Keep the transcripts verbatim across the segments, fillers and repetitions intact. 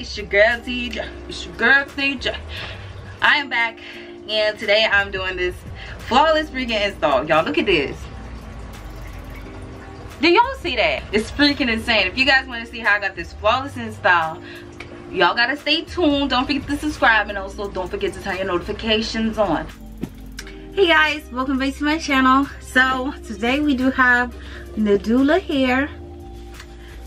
It's your girl Tei Jae. It's your girl Tei Jae. I am back, and today I'm doing this flawless freaking install. Y'all, look at this. Do y'all see that? It's freaking insane. If you guys want to see how I got this flawless install, y'all gotta stay tuned. Don't forget to subscribe, and also don't forget to turn your notifications on. Hey guys, welcome back to my channel. So today we do have Nadula Hair,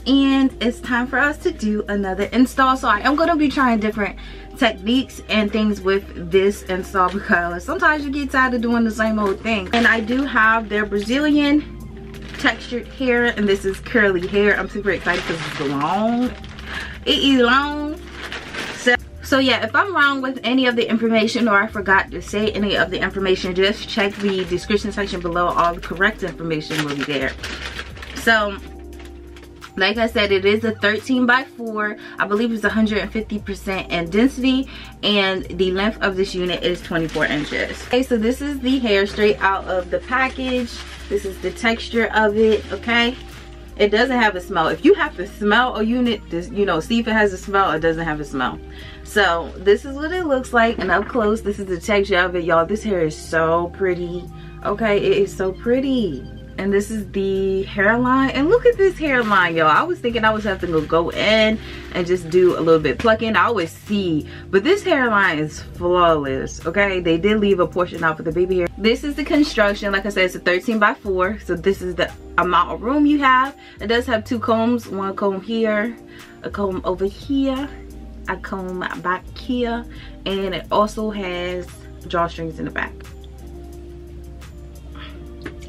and it's time for us to do another install. So I am going to be trying different techniques and things with this install, because sometimes you get tired of doing the same old thing. And I do have their Brazilian textured hair, and this is curly hair. I'm super excited because it's long. It is long. So, so yeah, if I'm wrong with any of the information, or I forgot to say any of the information, just check the description section below. All the correct information will be there. So like I said, it is a thirteen by four. I believe it's one hundred fifty percent in density, and the length of this unit is twenty-four inches. Okay, so this is the hair straight out of the package. This is the texture of it, okay? It doesn't have a smell. If you have to smell a unit, this, you know, see if it has a smell or doesn't have a smell. So this is what it looks like, and up close, this is the texture of it. Y'all, this hair is so pretty, okay? It is so pretty. And this is the hairline, and look at this hairline, y'all. I was thinking I was having to go in and just do a little bit plucking. I always see, but this hairline is flawless, okay? They did leave a portion out for the baby hair. This is the construction. Like I said, it's a thirteen by four, so this is the amount of room you have. It does have two combs, one comb here, a comb over here, a comb back here, and it also has drawstrings in the back.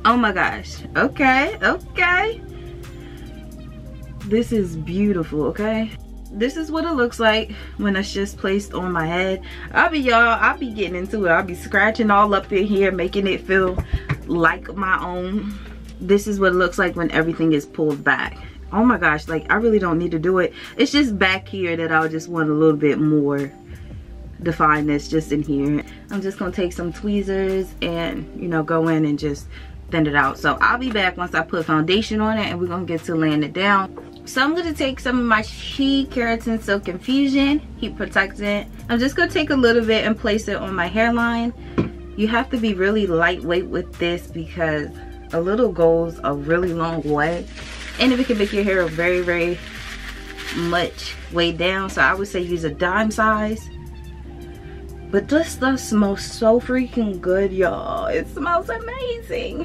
Oh my gosh, okay, okay. This is beautiful, okay? This is what it looks like when it's just placed on my head. I'll be, y'all, I'll be getting into it. I'll be scratching all up in here, making it feel like my own. This is what it looks like when everything is pulled back. Oh my gosh, like I really don't need to do it. It's just back here that I just want a little bit more defineness just in here. I'm just gonna take some tweezers and, you know, go in and just thin it out. So I'll be back once I put foundation on it, and we're gonna get to laying it down. So I'm gonna take some of my Shea Keratin Silk Infusion Heat Protectant. I'm just gonna take a little bit and place it on my hairline. You have to be really lightweight with this, because a little goes a really long way, and it can make your hair very, very much weighed down. So I would say use a dime size. But this stuff smells so freaking good, y'all. It smells amazing.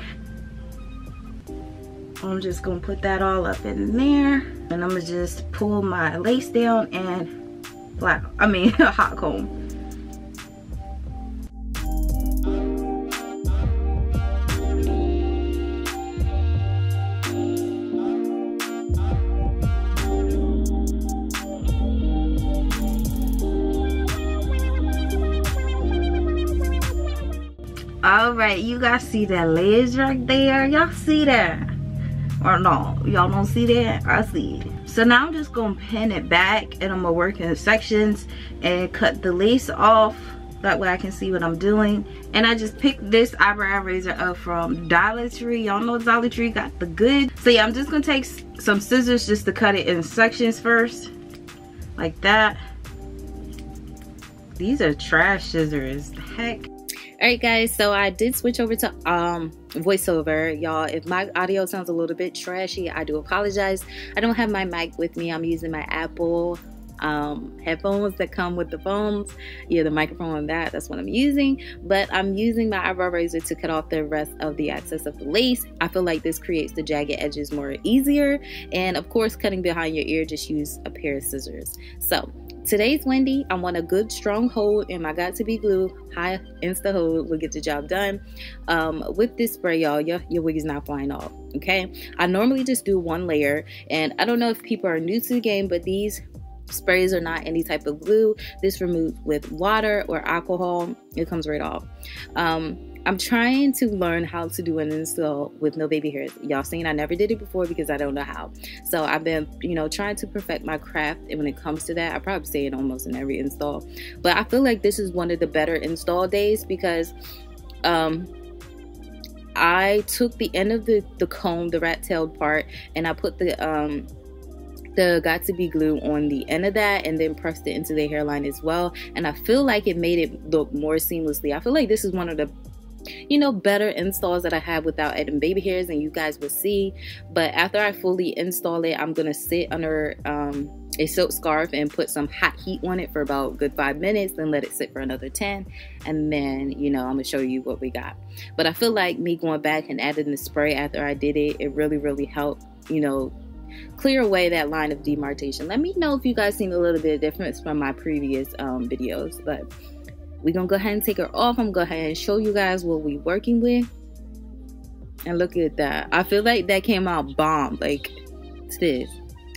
I'm just gonna put that all up in there, and I'm gonna just pull my lace down and black, I mean, a hot comb. All right, you guys see that ledge right there? Y'all see that? Or no, y'all don't see that? I see it. So now I'm just gonna pin it back, and I'm gonna work in sections and cut the lace off. That way I can see what I'm doing. And I just picked this eyebrow razor up from Dollar Tree. Y'all know Dollar Tree got the good. So yeah, I'm just gonna take some scissors just to cut it in sections first, like that. These are trash scissors, the heck. Alright guys, so I did switch over to um voiceover. Y'all, if my audio sounds a little bit trashy, I do apologize. I don't have my mic with me. I'm using my Apple um headphones that come with the phones. Yeah, the microphone on that, that's what I'm using. But I'm using my eyebrow razor to cut off the rest of the excess of the lace. I feel like this creates the jagged edges more easier. And of course, cutting behind your ear, just use a pair of scissors. So today's Wendy, I want a good strong hold in my got to be glue. High insta hold will get the job done. Um, with this spray, y'all, your, your wig is not flying off, okay? I normally just do one layer, and I don't know if people are new to the game, but these sprays are not any type of glue. This removes with water or alcohol. It comes right off. Um, I'm trying to learn how to do an install with no baby hairs. Y'all seen I never did it before because I don't know how. So I've been, you know, trying to perfect my craft, and when it comes to that, I probably say it almost in every install. But I feel like this is one of the better install days, because um, I took the end of the, the comb, the rat-tailed part, and I put the um, the got to b glue on the end of that and then pressed it into their hairline as well. And I feel like it made it look more seamlessly. I feel like this is one of the, you know, better installs that I have without adding baby hairs, and you guys will see. But after I fully install it, I'm gonna sit under um a silk scarf and put some hot heat on it for about a good five minutes, then let it sit for another ten, and then, you know, I'm gonna show you what we got. But I feel like me going back and adding the spray after I did it, it really really helped, you know, clear away that line of demarcation. Let me know if you guys seen a little bit of difference from my previous um videos, but we're gonna go ahead and take her off. I'm gonna go ahead and show you guys what we're working with. And look at that. I feel like that came out bomb. Like, it's this.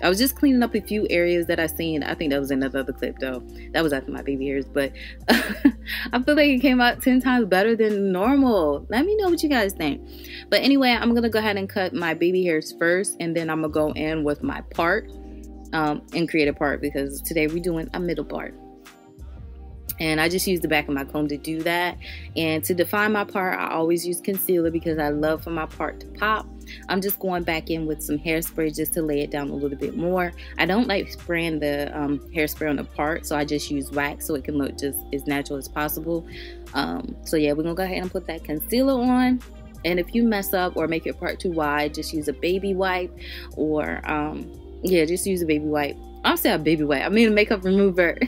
I was just cleaning up a few areas that I seen. I think that was another other clip though. That was after my baby hairs, but I feel like it came out ten times better than normal. Let me know what you guys think. But anyway, I'm gonna go ahead and cut my baby hairs first, and then I'm gonna go in with my part um, and create a part, because today we're doing a middle part. And I just use the back of my comb to do that. And to define my part, I always use concealer because I love for my part to pop. I'm just going back in with some hairspray just to lay it down a little bit more. I don't like spraying the um, hairspray on the part, so I just use wax so it can look just as natural as possible. Um, so yeah, we're gonna go ahead and put that concealer on. And if you mess up or make your part too wide, just use a baby wipe, or um, yeah, just use a baby wipe. I'll say a baby wipe. I mean a makeup remover.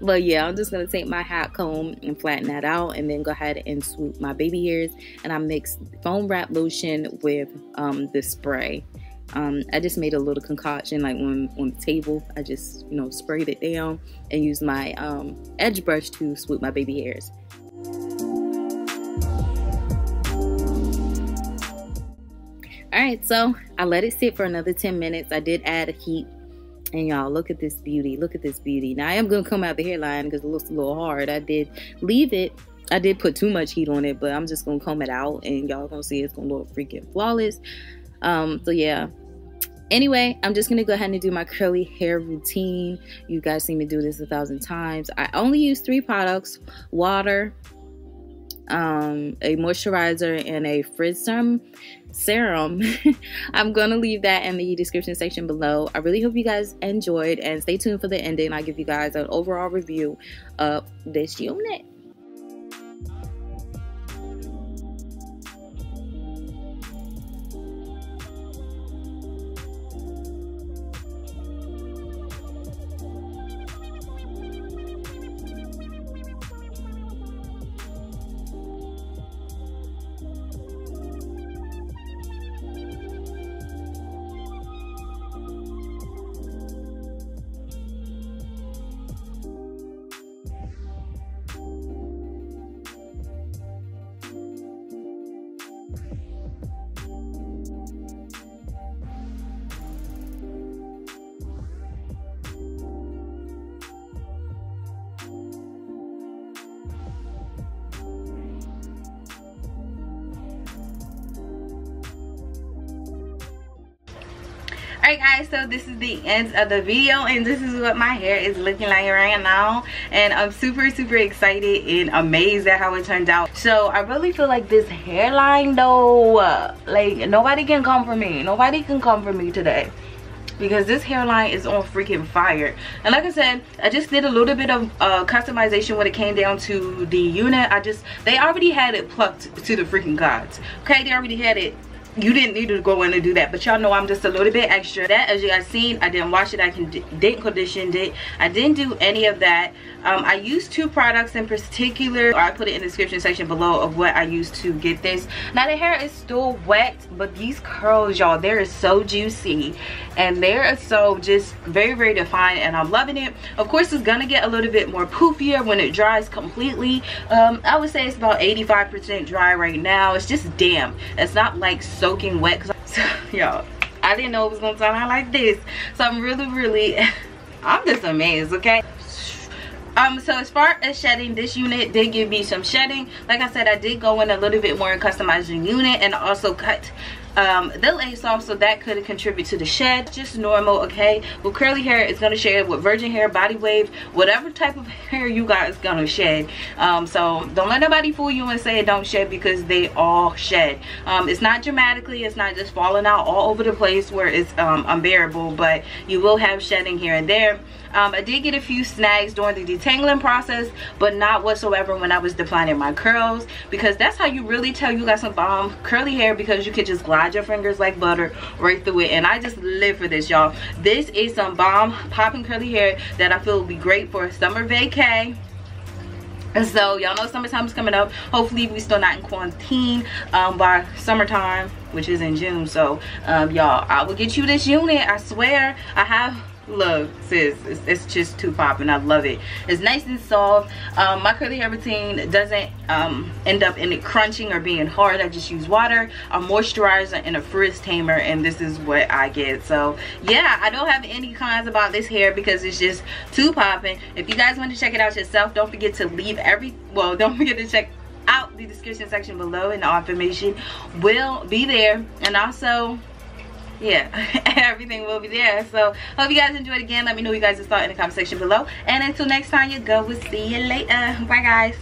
But yeah, I'm just gonna take my hot comb and flatten that out, and then go ahead and swoop my baby hairs. And I mixed foam wrap lotion with um, the spray. Um, I just made a little concoction like on, on the table. I just, you know, sprayed it down and used my um, edge brush to swoop my baby hairs. All right, so I let it sit for another ten minutes. I did add a heat. And y'all, look at this beauty. Look at this beauty. Now, I am going to come out the hairline because it looks a little hard. I did leave it. I did put too much heat on it, but I'm just going to comb it out. And y'all going to see it's going to look freaking flawless. Um, so, yeah. Anyway, I'm just going to go ahead and do my curly hair routine. You guys see me do this a thousand times. I only use three products. Water, um, a moisturizer, and a frizz serum. serum I'm gonna leave that in the description section below. I really hope you guys enjoyed, and stay tuned for the ending. I'll give you guys an overall review of this unit. Alright guys, so this is the end of the video, and this is what my hair is looking like right now, and I'm super super excited and amazed at how it turned out. So I really feel like this hairline though, like nobody can come for me. Nobody can come for me today, because this hairline is on freaking fire. And like I said, I just did a little bit of uh, customization when it came down to the unit. I just, they already had it plucked to the freaking gods. Okay, they already had it. You didn't need to go in and do that, but y'all know I'm just a little bit extra. That, as you guys seen, I didn't wash it, I didn't condition it, I didn't do any of that. um I used two products in particular, or I put it in the description section below of what I used to get this. Now the hair is still wet, but these curls, y'all, they are so juicy, and they are so just very very defined, and I'm loving it. Of course, it's gonna get a little bit more poofier when it dries completely. um I would say it's about eighty-five percent dry right now. It's just damp. It's not like so soaking wet, because so, y'all, I didn't know it was gonna turn out like this. So I'm really really I'm just amazed. Okay, um so as far as shedding, this unit did give me some shedding. Like I said, I did go in a little bit more and customize the unit, and also cut um they'll lace off, so that could contribute to the shed. Just normal, okay? With curly hair, it's going to shed with virgin hair, body wave, whatever type of hair you got is going to shed. Um so don't let nobody fool you and say it don't shed, because they all shed. Um it's not dramatically, it's not just falling out all over the place where it's um unbearable, but you will have shedding here and there. Um, I did get a few snags during the detangling process, but not whatsoever when I was defining my curls, because that's how you really tell you got some bomb curly hair, because you can just glide your fingers like butter right through it. And I just live for this, y'all. This is some bomb popping curly hair that I feel will be great for a summer vacay. And so y'all know summertime is coming up. Hopefully we still not in quarantine um, by summertime, which is in June. So um, y'all, I will get you this unit. I swear I have. Look, sis, it's, it's just too poppin'. I love it. It's nice and soft. Um, my curly hair routine doesn't um, end up in it crunching or being hard. I just use water, a moisturizer, and a frizz tamer, and this is what I get. So yeah, I don't have any cons about this hair because it's just too poppin'. If you guys want to check it out yourself, don't forget to leave every well don't forget to check out the description section below, and all information will be there. And also, yeah, everything will be there. So hope you guys enjoyed. Again, let me know what you guys thought in the comment section below, and until next time, you go, we'll see you later. Bye guys.